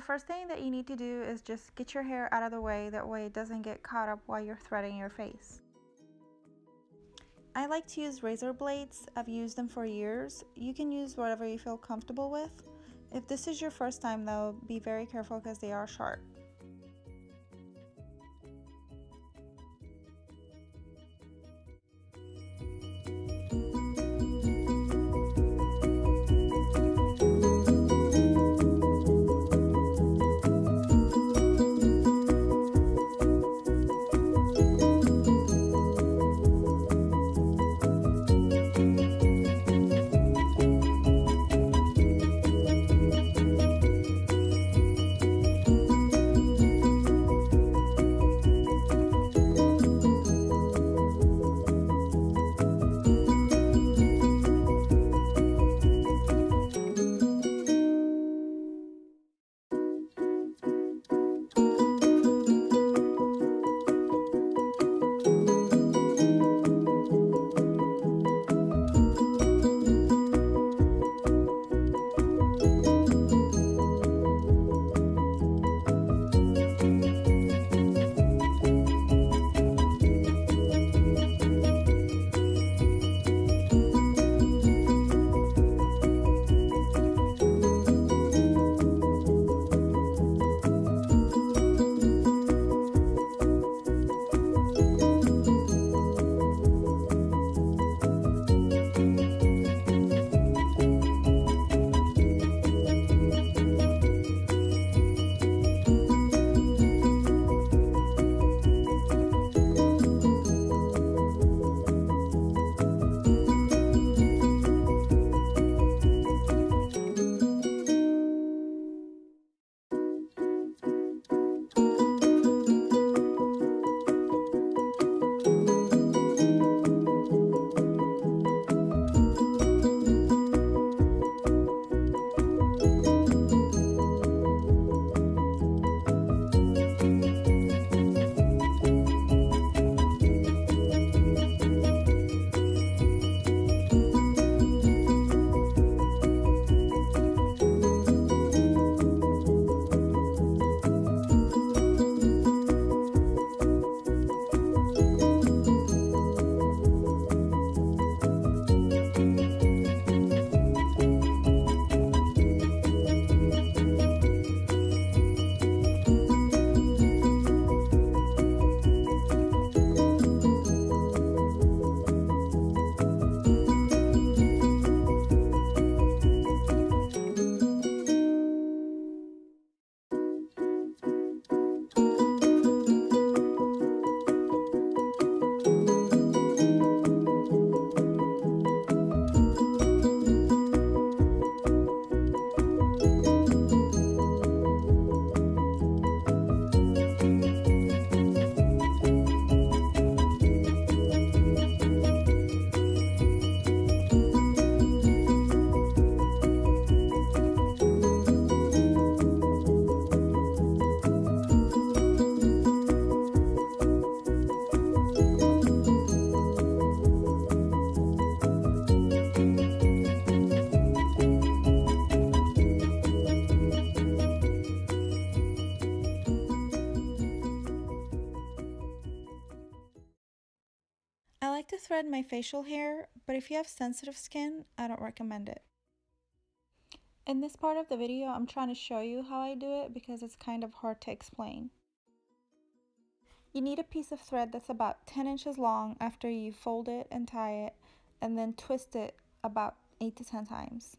the first thing that you need to do is just get your hair out of the way, that way it doesn't get caught up while you're threading your face. I like to use razor blades. I've used them for years. You can use whatever you feel comfortable with. If this is your first time though, be very careful because they are sharp. I like to thread my facial hair, but if you have sensitive skin, I don't recommend it. In this part of the video, I'm trying to show you how I do it because it's kind of hard to explain. You need a piece of thread that's about 10 inches long after you fold it and tie it, and then twist it about 8 to 10 times.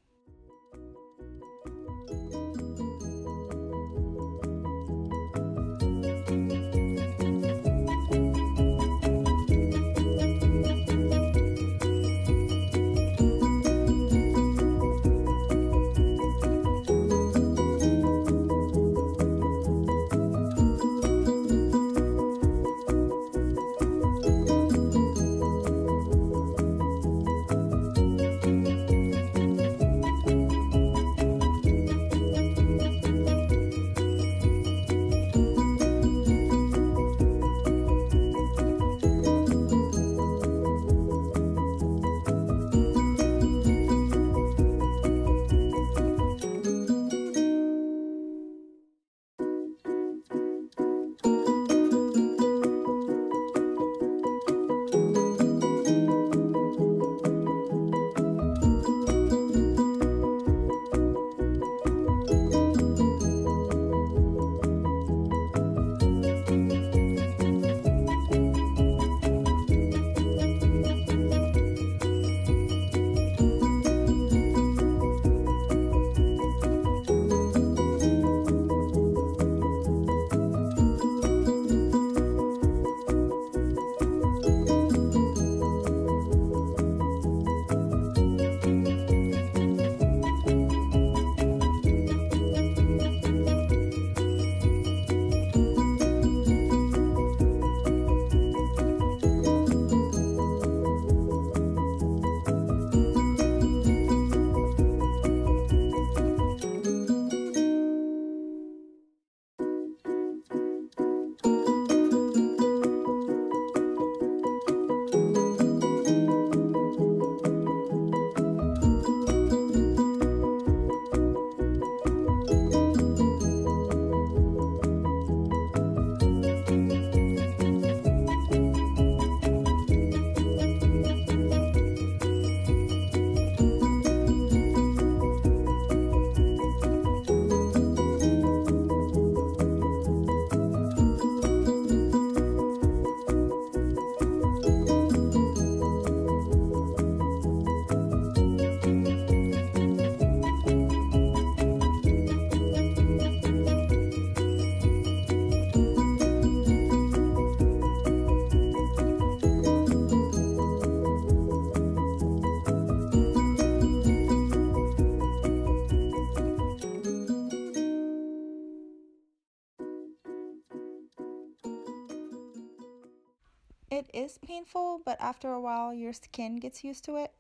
It is painful, but after a while, your skin gets used to it.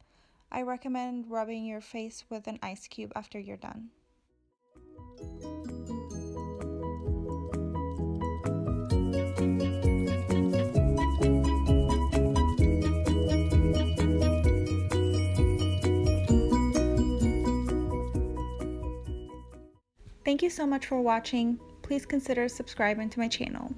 I recommend rubbing your face with an ice cube after you're done. Thank you so much for watching. Please consider subscribing to my channel.